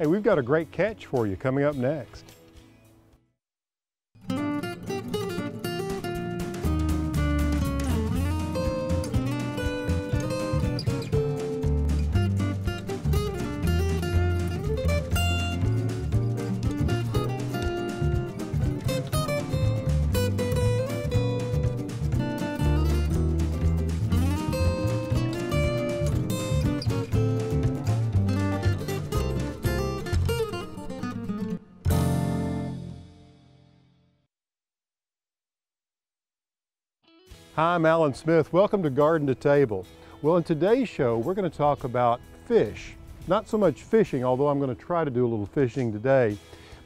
Hey, we've got a great catch for you coming up next. Hi, I'm Alan Smith. Welcome to Garden to Table. Well, in today's show, we're going to talk about fish. Not so much fishing, although I'm going to try to do a little fishing today.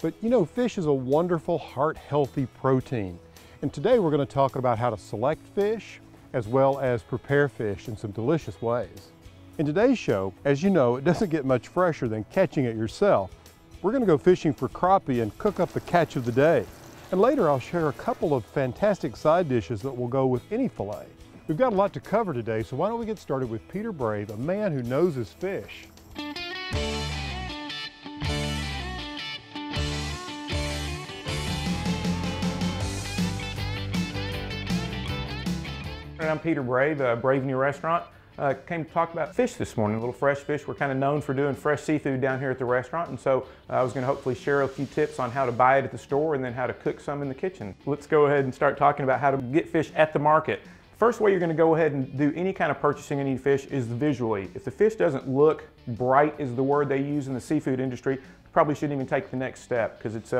But you know, fish is a wonderful, heart-healthy protein. And today we're going to talk about how to select fish, as well as prepare fish in some delicious ways. In today's show, as you know, it doesn't get much fresher than catching it yourself. We're going to go fishing for crappie and cook up the catch of the day. And later I'll share a couple of fantastic side dishes that will go with any fillet. We've got a lot to cover today, so why don't we get started with Peter Brave, a man who knows his fish. I'm Peter Brave, Brave New Restaurant. Came to talk about fish this morning, a little fresh fish. We're kind of known for doing fresh seafood down here at the restaurant, and so I was going to hopefully share a few tips on how to buy it at the store and then how to cook some in the kitchen. Let's go ahead and start talking about how to get fish at the market. First way you're going to go ahead and do any kind of purchasing any fish is visually. If the fish doesn't look bright, is the word they use in the seafood industry, you probably shouldn't even take the next step because it's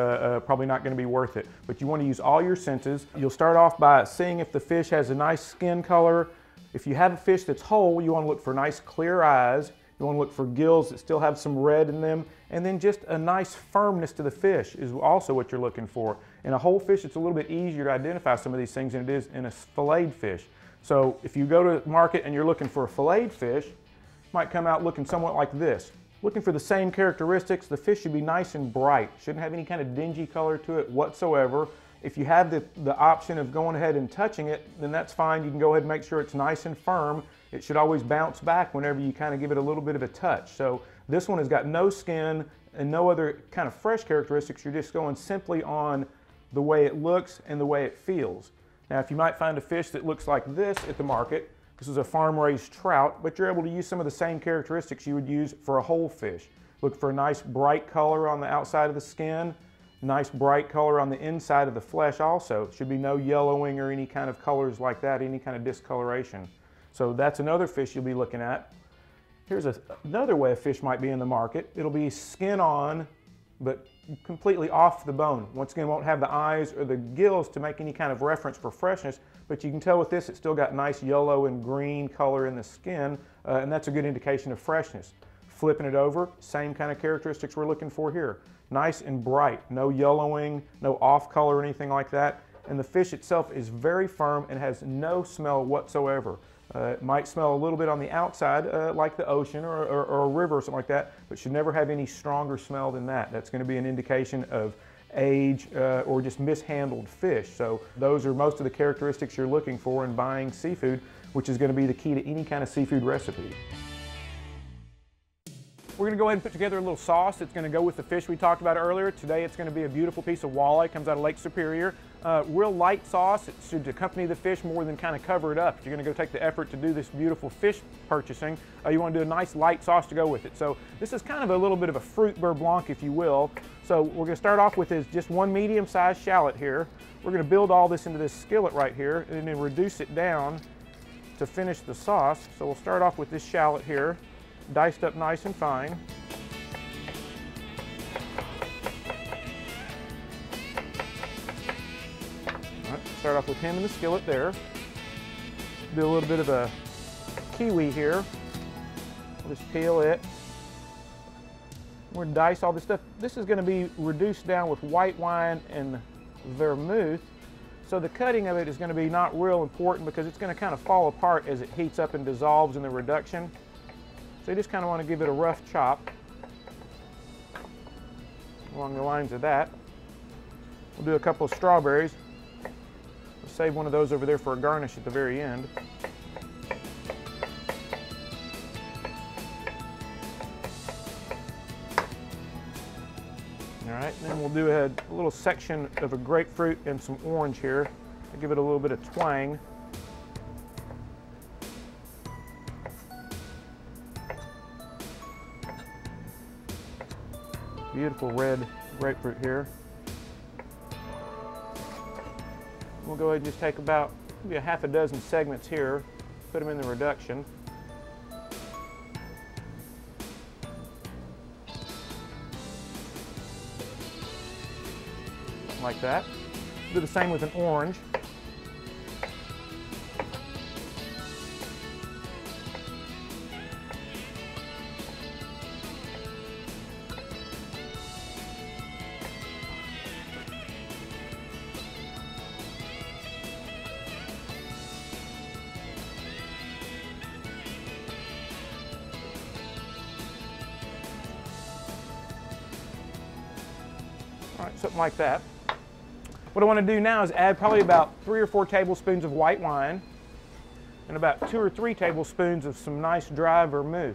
probably not going to be worth it. But you want to use all your senses. You'll start off by seeing if the fish has a nice skin color. If you have a fish that's whole, you want to look for nice clear eyes. You want to look for gills that still have some red in them. And then just a nice firmness to the fish is also what you're looking for. In a whole fish, it's a little bit easier to identify some of these things than it is in a filleted fish. So if you go to market and you're looking for a filleted fish, it might come out looking somewhat like this. Looking for the same characteristics, the fish should be nice and bright. Shouldn't have any kind of dingy color to it whatsoever. If you have the option of going ahead and touching it, then that's fine. You can go ahead and make sure it's nice and firm. It should always bounce back whenever you kind of give it a little bit of a touch. So this one has got no skin and no other kind of fresh characteristics. You're just going simply on the way it looks and the way it feels. Now, if you might find a fish that looks like this at the market, this is a farm-raised trout, but you're able to use some of the same characteristics you would use for a whole fish. Look for a nice bright color on the outside of the skin. Nice bright color on the inside of the flesh also. Should be no yellowing or any kind of colors like that, any kind of discoloration. So that's another fish you'll be looking at. Here's another way a fish might be in the market. It'll be skin on, but completely off the bone. Once again, won't have the eyes or the gills to make any kind of reference for freshness, but you can tell with this, it's still got nice yellow and green color in the skin, and that's a good indication of freshness. Flipping it over, same kind of characteristics we're looking for here. Nice and bright, no yellowing, no off color or anything like that. And the fish itself is very firm and has no smell whatsoever. It might smell a little bit on the outside like the ocean or a river or something like that, but should never have any stronger smell than that. That's going to be an indication of age or just mishandled fish. So those are most of the characteristics you're looking for in buying seafood, which is going to be the key to any kind of seafood recipe. We're going to go ahead and put together a little sauce that's going to go with the fish we talked about earlier. Today it's going to be a beautiful piece of walleye, comes out of Lake Superior. Real light sauce, it should accompany the fish more than kind of cover it up. If you're going to go take the effort to do this beautiful fish purchasing, you want to do a nice light sauce to go with it. So this is kind of a little bit of a fruit beurre blanc, if you will. So we're going to start off with is just one medium-sized shallot here. We're going to build all this into this skillet right here and then reduce it down to finish the sauce. So we'll start off with this shallot here, diced up nice and fine. All right, start off with him in the skillet there. Do a little bit of a kiwi here. We'll just peel it. We're gonna dice all this stuff. This is gonna be reduced down with white wine and vermouth. So the cutting of it is gonna be not real important because it's gonna kind of fall apart as it heats up and dissolves in the reduction. So you just kind of want to give it a rough chop along the lines of that. We'll do a couple of strawberries. We'll save one of those over there for a garnish at the very end. All right, then we'll do a little section of a grapefruit and some orange here. I'll give it a little bit of twang. Beautiful red grapefruit here. We'll go ahead and just take about maybe a half a dozen segments here, put them in the reduction. Like that. Do the same with an orange. All right, something like that. What I want to do now is add probably about 3 or 4 tablespoons of white wine and about 2 or 3 tablespoons of some nice dry vermouth.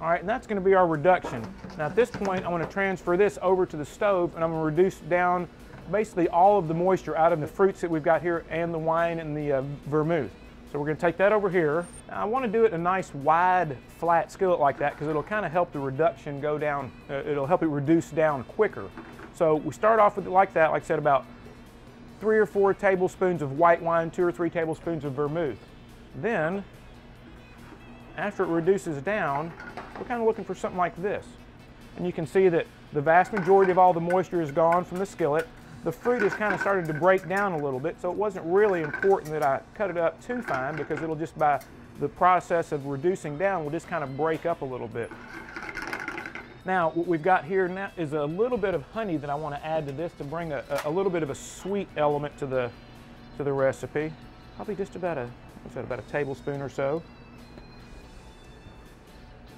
All right, and that's going to be our reduction. Now at this point, I want to transfer this over to the stove and I'm going to reduce down basically all of the moisture out of the fruits that we've got here and the wine and the vermouth. So we're going to take that over here. Now I want to do it a nice wide flat skillet like that because it'll kind of help the reduction go down, it'll help it reduce down quicker. So we start off with it like that, like I said, about 3 or 4 tablespoons of white wine, 2 or 3 tablespoons of vermouth. Then, after it reduces down, we're kind of looking for something like this. And you can see that the vast majority of all the moisture is gone from the skillet. The fruit has kind of started to break down a little bit, so it wasn't really important that I cut it up too fine because it'll just, by the process of reducing down, will just kind of break up a little bit. Now, what we've got here now is a little bit of honey that I want to add to this to bring a little bit of a sweet element to the recipe. Probably just about about a tablespoon or so.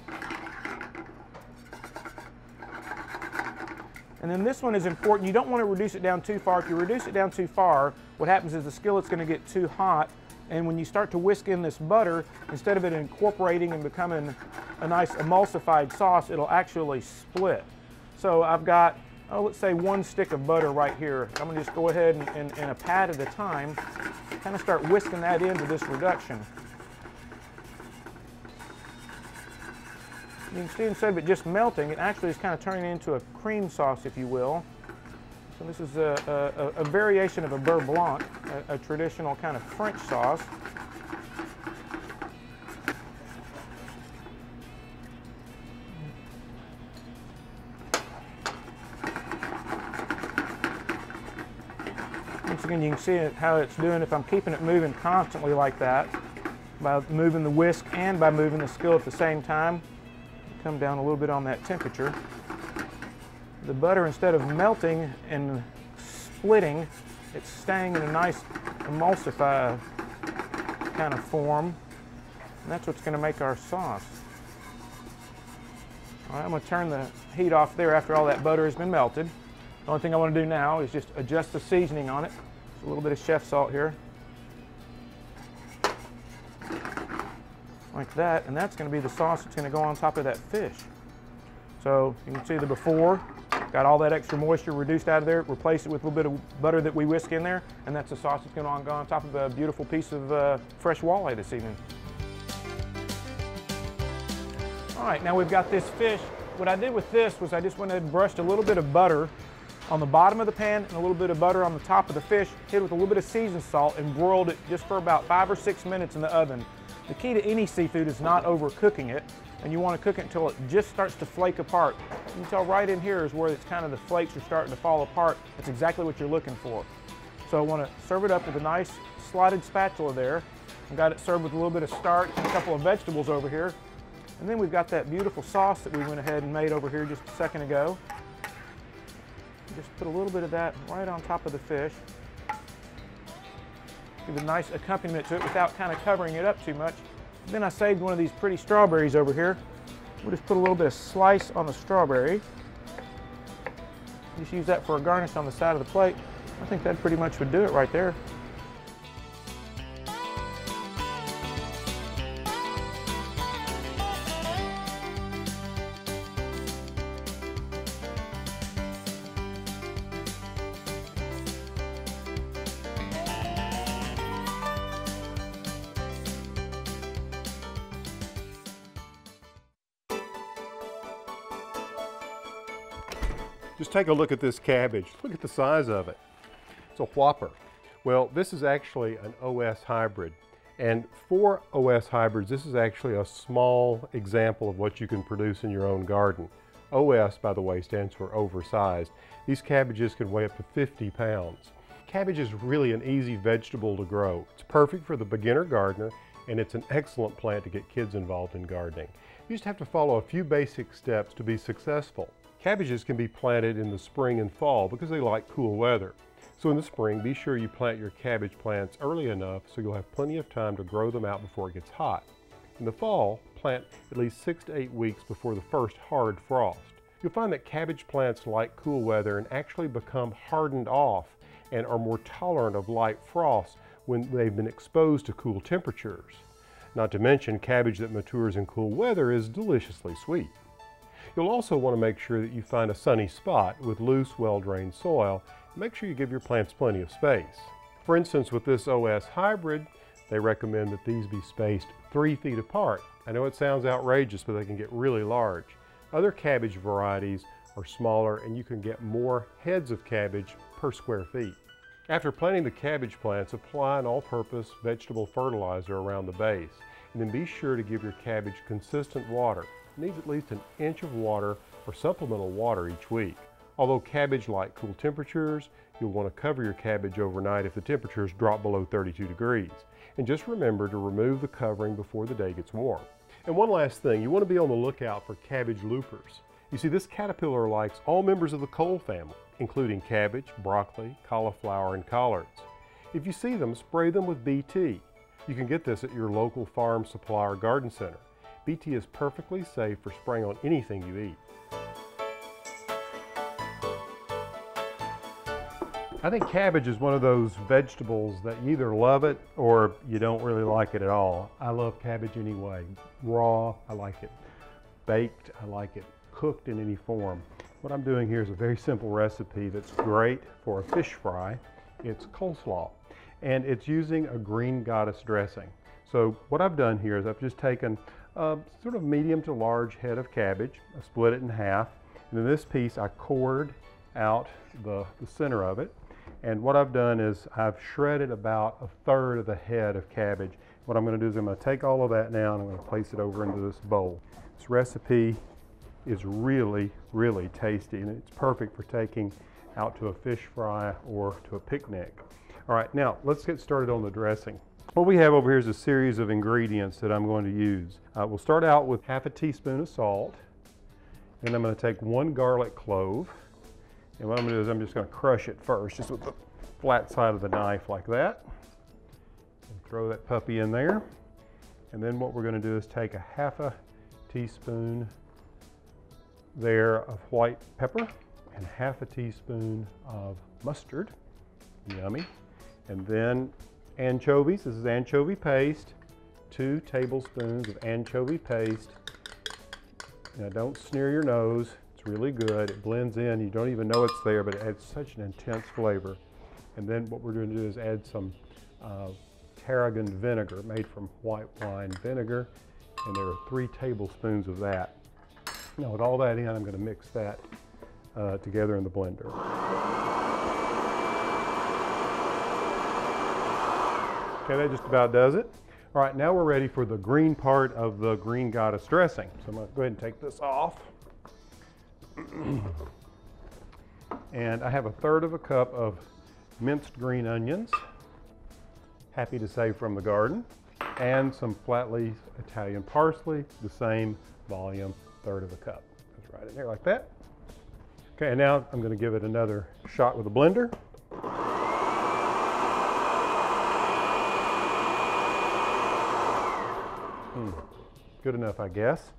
And then this one is important. You don't want to reduce it down too far. If you reduce it down too far, what happens is the skillet's going to get too hot, and when you start to whisk in this butter, instead of it incorporating and becoming a nice emulsified sauce, it'll actually split. So I've got, oh, let's say 1 stick of butter right here. I'm gonna just go ahead and a pat at a time, kind of start whisking that into this reduction. You can see instead of it just melting, it actually is kind of turning into a cream sauce, if you will. So this is a variation of a beurre blanc, a traditional kind of French sauce. Once again, you can see how it's doing if I'm keeping it moving constantly like that, by moving the whisk and by moving the skillet at the same time. Come down a little bit on that temperature. The butter, instead of melting and splitting, it's staying in a nice emulsified kind of form. And that's what's going to make our sauce. All right, I'm going to turn the heat off there after all that butter has been melted. The only thing I want to do now is just adjust the seasoning on it. Just a little bit of chef salt here. Like that, and that's going to be the sauce that's going to go on top of that fish. So you can see the before, got all that extra moisture reduced out of there, replace it with a little bit of butter that we whisk in there, and that's the sauce that's going to go on top of a beautiful piece of fresh walleye this evening. All right, now we've got this fish. What I did with this was I just went ahead and brushed a little bit of butter on the bottom of the pan and a little bit of butter on the top of the fish, hit it with a little bit of seasoned salt, and broiled it just for about 5 or 6 minutes in the oven. The key to any seafood is not overcooking it, and you want to cook it until it just starts to flake apart. You can tell right in here is where it's kind of the flakes are starting to fall apart. That's exactly what you're looking for. So I want to serve it up with a nice slotted spatula there. I've got it served with a little bit of starch and a couple of vegetables over here. And then we've got that beautiful sauce that we went ahead and made over here just a second ago. Just put a little bit of that right on top of the fish. Give it a nice accompaniment to it without kind of covering it up too much. Then I saved one of these pretty strawberries over here. We'll just put a little bit of slice on the strawberry. Just use that for a garnish on the side of the plate. I think that pretty much would do it right there. Just take a look at this cabbage. Look at the size of it. It's a whopper. Well, this is actually an OS hybrid. And for OS hybrids, this is actually a small example of what you can produce in your own garden. OS, by the way, stands for oversized. These cabbages can weigh up to 50 pounds. Cabbage is really an easy vegetable to grow. It's perfect for the beginner gardener, and it's an excellent plant to get kids involved in gardening. You just have to follow a few basic steps to be successful. Cabbages can be planted in the spring and fall because they like cool weather. So in the spring, be sure you plant your cabbage plants early enough so you'll have plenty of time to grow them out before it gets hot. In the fall, plant at least 6 to 8 weeks before the first hard frost. You'll find that cabbage plants like cool weather and actually become hardened off and are more tolerant of light frost when they've been exposed to cool temperatures. Not to mention, cabbage that matures in cool weather is deliciously sweet. You'll also want to make sure that you find a sunny spot with loose, well-drained soil. Make sure you give your plants plenty of space. For instance, with this OS hybrid, they recommend that these be spaced 3 feet apart. I know it sounds outrageous, but they can get really large. Other cabbage varieties are smaller, and you can get more heads of cabbage per square feet. After planting the cabbage plants, apply an all-purpose vegetable fertilizer around the base, and then be sure to give your cabbage consistent water. It needs at least 1 inch of water or supplemental water each week. Although cabbage like cool temperatures, you'll want to cover your cabbage overnight if the temperatures drop below 32 degrees. And just remember to remove the covering before the day gets warm. And one last thing, you want to be on the lookout for cabbage loopers. You see, this caterpillar likes all members of the Cole family, including cabbage, broccoli, cauliflower, and collards. If you see them, spray them with BT. You can get this at your local farm supply or garden center. BT is perfectly safe for spraying on anything you eat. I think cabbage is one of those vegetables that you either love it or you don't really like it at all. I love cabbage anyway. Raw, I like it. Baked, I like it. Cooked in any form. What I'm doing here is a very simple recipe that's great for a fish fry. It's coleslaw, and it's using a Green Goddess dressing. So what I've done here is I've just taken a sort of medium to large head of cabbage. I split it in half, and in this piece I cored out the center of it. And what I've done is I've shredded about 1/3 of the head of cabbage. What I'm going to do is I'm going to take all of that now and I'm going to place it over into this bowl. This recipe is really, really tasty, and it's perfect for taking out to a fish fry or to a picnic. All right, now let's get started on the dressing. What we have over here is a series of ingredients that I'm going to use. We'll start out with 1/2 teaspoon of salt, and I'm going to take 1 garlic clove, and what I'm going to do is I'm just going to crush it first, just with the flat side of the knife like that, and throw that puppy in there. And then what we're going to do is take 1/2 teaspoon there of white pepper and 1/2 teaspoon of mustard. Yummy. And then anchovies. This is anchovy paste. 2 tablespoons of anchovy paste. Now don't sneer your nose. It's really good. It blends in. You don't even know it's there, but it adds such an intense flavor. And then what we're going to do is add some tarragon vinegar made from white wine vinegar. And there are 3 tablespoons of that. Now with all that in, I'm going to mix that together in the blender. Okay, that just about does it. All right, now we're ready for the green part of the Green Goddess dressing. So I'm going to go ahead and take this off. And I have 1/3 cup of minced green onions, happy to say from the garden, and some flat leaf Italian parsley, the same volume. 1/3 cup. That's right in there like that. Okay, and now I'm going to give it another shot with a blender. Good enough, I guess.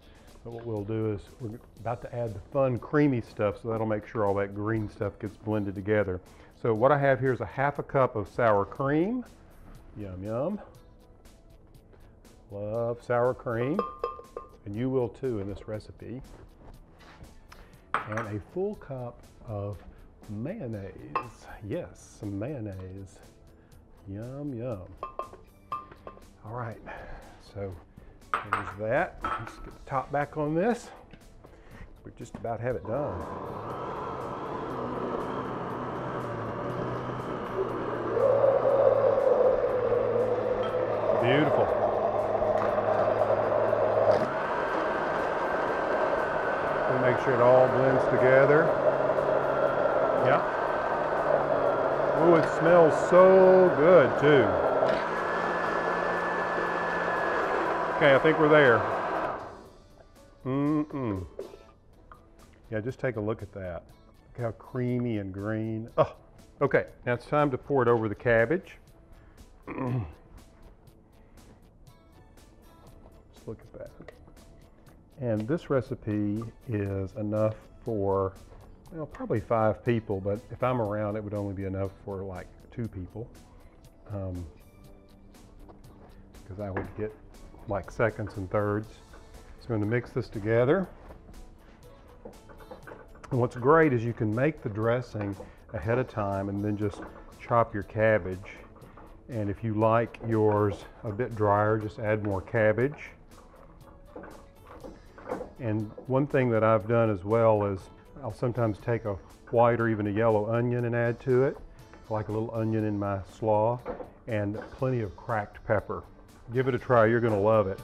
But what we'll do is we're about to add the fun creamy stuff, so that'll make sure all that green stuff gets blended together. So what I have here is 1/2 cup of sour cream. Yum, yum. Love sour cream. And you will too in this recipe. And 1 full cup of mayonnaise. Yes, some mayonnaise. Yum, yum. All right, so there's that. Let's get the top back on this. We just about have it done. Beautiful. And make sure it all blends together. Yeah. Oh, it smells so good too. Okay, I think we're there. Yeah, just take a look at that. Look how creamy and green. Oh, okay, now it's time to pour it over the cabbage. Just look at that. And this recipe is enough for, well, probably 5 people, but if I'm around, it would only be enough for like 2 people. Because I would get like seconds and thirds. So I'm going to mix this together. And what's great is you can make the dressing ahead of time and then just chop your cabbage. And if you like yours a bit drier, just add more cabbage. And one thing that I've done as well is I'll sometimes take a white or even a yellow onion and add to it. I like a little onion in my slaw, and plenty of cracked pepper. Give it a try, you're going to love it.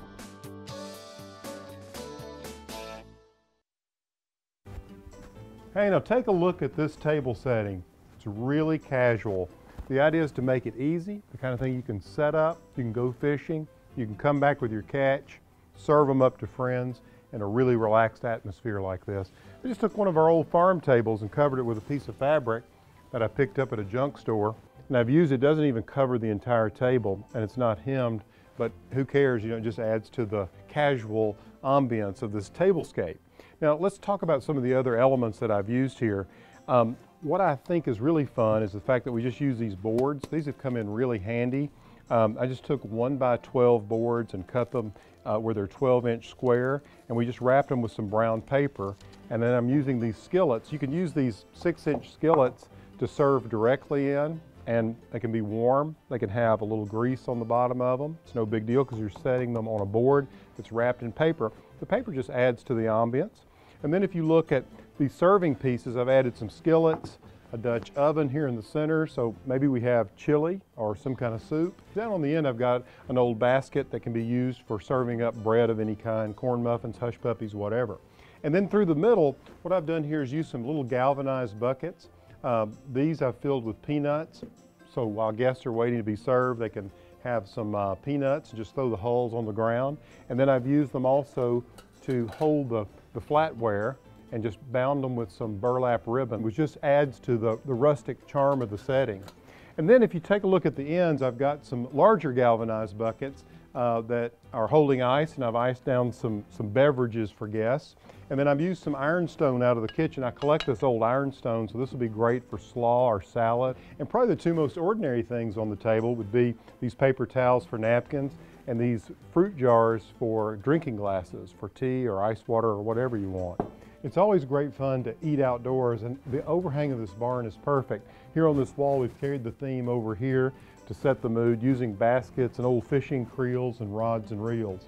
Hey, now take a look at this table setting. It's really casual. The idea is to make it easy, the kind of thing you can set up, you can go fishing, you can come back with your catch, serve them up to friends in a really relaxed atmosphere like this. I just took one of our old farm tables and covered it with a piece of fabric that I picked up at a junk store. And I've used it, doesn't even cover the entire table, and it's not hemmed, but who cares, you know, it just adds to the casual ambience of this tablescape. Now, let's talk about some of the other elements that I've used here. What I think is really fun is the fact that we just use these boards. These have come in really handy. I just took 1 by 12 boards and cut them where they're 12-inch square, and we just wrapped them with some brown paper. And then I'm using these skillets. You can use these 6-inch skillets to serve directly in, and they can be warm. They can have a little grease on the bottom of them. It's no big deal because you're setting them on a board that's wrapped in paper. The paper just adds to the ambience. And then if you look at the serving pieces, I've added some skillets, a Dutch oven here in the center, so maybe we have chili or some kind of soup. Down on the end, I've got an old basket that can be used for serving up bread of any kind, corn muffins, Hush Puppies, whatever. And then through the middle, what I've done here is use some little galvanized buckets. These I've filled with peanuts, so while guests are waiting to be served, they can have some peanuts, just throw the hulls on the ground. And then I've used them also to hold the flatware and just bound them with some burlap ribbon, which just adds to the rustic charm of the setting. And then if you take a look at the ends, I've got some larger galvanized buckets that are holding ice, and I've iced down some beverages for guests. And then I've used some ironstone out of the kitchen. I collect this old ironstone, so this will be great for slaw or salad. And probably the two most ordinary things on the table would be these paper towels for napkins and these fruit jars for drinking glasses, for tea or ice water or whatever you want. It's always great fun to eat outdoors, and the overhang of this barn is perfect. Here on this wall, we've carried the theme over here to set the mood using baskets and old fishing creels and rods and reels.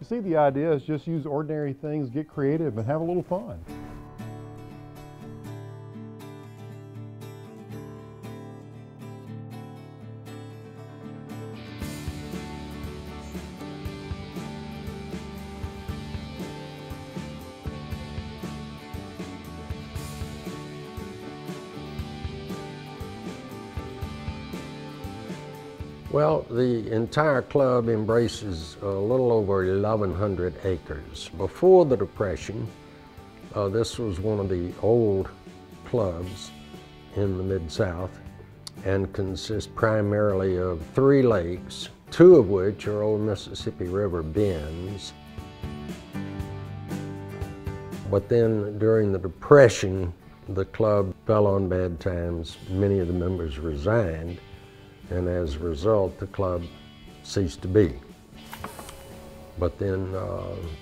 You see, the idea is just use ordinary things, get creative, and have a little fun. Well, the entire club embraces a little over 1,100 acres. Before the Depression, this was one of the old clubs in the Mid-South and consists primarily of 3 lakes, 2 of which are old Mississippi River bends. But then during the Depression, the club fell on bad times. Many of the members resigned. And as a result, the club ceased to be. But then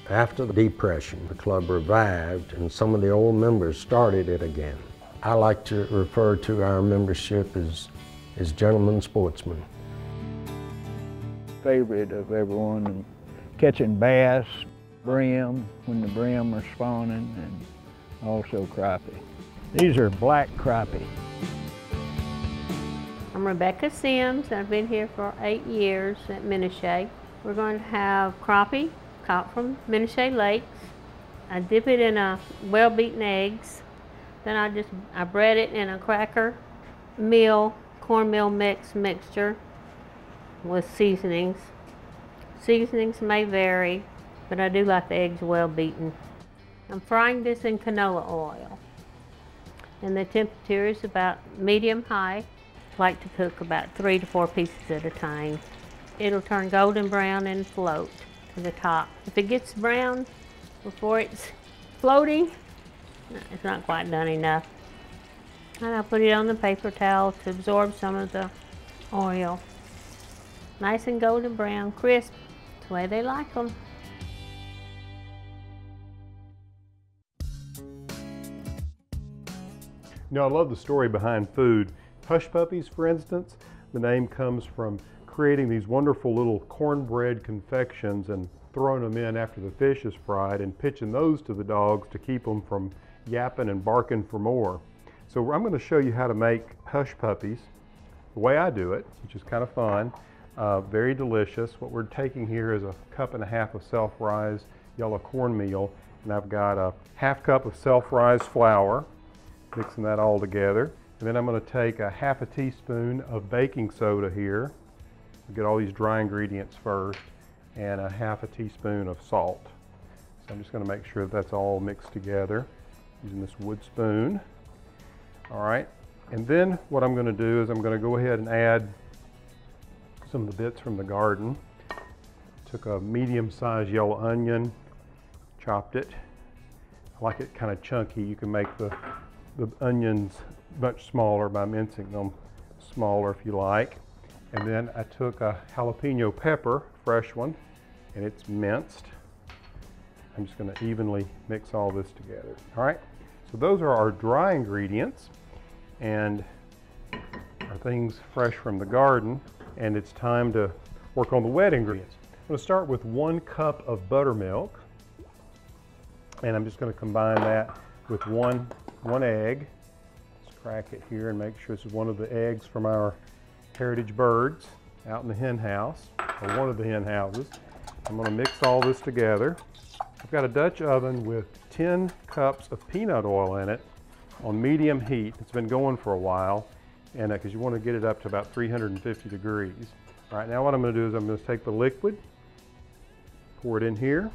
after the Depression, the club revived and some of the old members started it again. I like to refer to our membership as gentlemen sportsmen. Favorite of everyone, catching bass, brim, when the brim are spawning, and also crappie. These are black crappie. I'm Rebecca Sims, and I've been here for 8 years at Minochay. We're going to have crappie caught from Minochay lakes. I dip it in a well-beaten eggs. Then I bread it in a cracker meal, cornmeal mixture with seasonings. Seasonings may vary, but I do like the eggs well-beaten. I'm frying this in canola oil, and the temperature is about medium-high. I like to cook about 3 to 4 pieces at a time. It'll turn golden brown and float to the top. If it gets brown before it's floating, it's not quite done enough. And I'll put it on the paper towel to absorb some of the oil. Nice and golden brown, crisp, the way they like them. You know, I love the story behind food. Hush Puppies, for instance, the name comes from creating these wonderful little cornbread confections and throwing them in after the fish is fried and pitching those to the dogs to keep them from yapping and barking for more. So I'm going to show you how to make Hush Puppies the way I do it, which is kind of fun, very delicious. What we're taking here is 1.5 cups of self-rise yellow cornmeal, and I've got 1/2 cup of self-rise flour, mixing that all together. And then I'm going to take 1/2 teaspoon of baking soda here. Get all these dry ingredients first, and 1/2 teaspoon of salt. So I'm just going to make sure that's all mixed together using this wood spoon. All right, and then what I'm going to do is I'm going to go ahead and add some of the bits from the garden. Took a medium-sized yellow onion, chopped it. I like it kind of chunky. You can make the onions much smaller by mincing them smaller if you like. And then I took a jalapeno pepper, fresh one, and it's minced. I'm just going to evenly mix all this together. All right, so those are our dry ingredients and our things fresh from the garden, and it's time to work on the wet ingredients. I'm going to start with 1 cup of buttermilk, and I'm just going to combine that with one egg. Let's crack it here and make sure this is one of the eggs from our heritage birds out in the hen house, or one of the hen houses. I'm going to mix all this together. I've got a Dutch oven with 10 cups of peanut oil in it on medium heat. It's been going for a while, and because you want to get it up to about 350 degrees. All right, now what I'm going to do is I'm going to take the liquid, pour it in here,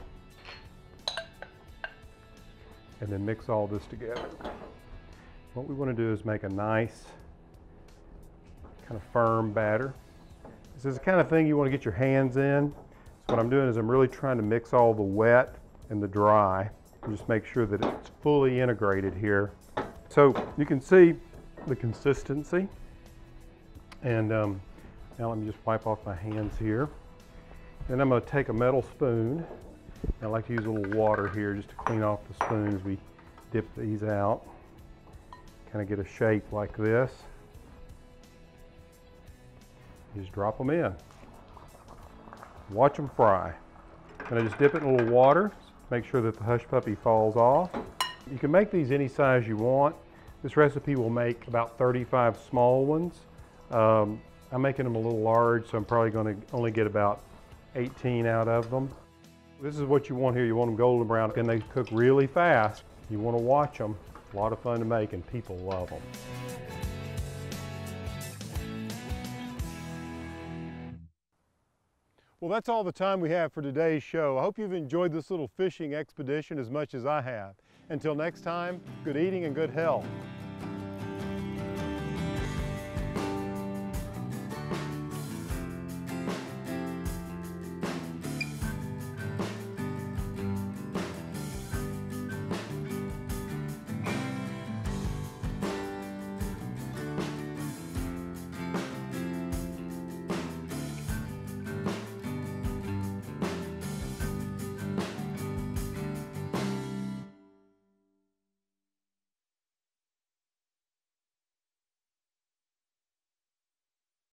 and then mix all this together. What we want to do is make a nice kind of firm batter. This is the kind of thing you want to get your hands in. So what I'm doing is I'm really trying to mix all the wet and the dry and just make sure that it's fully integrated here. So you can see the consistency. And now let me just wipe off my hands here. Then I'm going to take a metal spoon. I like to use a little water here just to clean off the spoon as we dip these out. Kind of get a shape like this. Just drop them in. Watch them fry. And I just dip it in a little water. Make sure that the hush puppy falls off. You can make these any size you want. This recipe will make about 35 small ones. I'm making them a little large, so I'm probably going to only get about 18 out of them. This is what you want here. You want them golden brown, and they cook really fast. You want to watch them. It's a lot of fun to make, and people love them. Well, that's all the time we have for today's show. I hope you've enjoyed this little fishing expedition as much as I have. Until next time, good eating and good health.